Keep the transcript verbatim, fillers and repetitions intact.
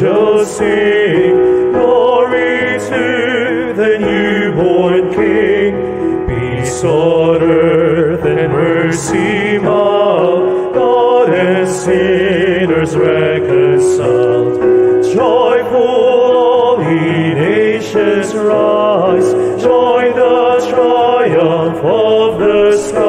shall sing, glory to the newborn King. Peace on earth and mercy mild, God and sinners reconciled. Joyful all ye nations rise, join the triumph of the sky.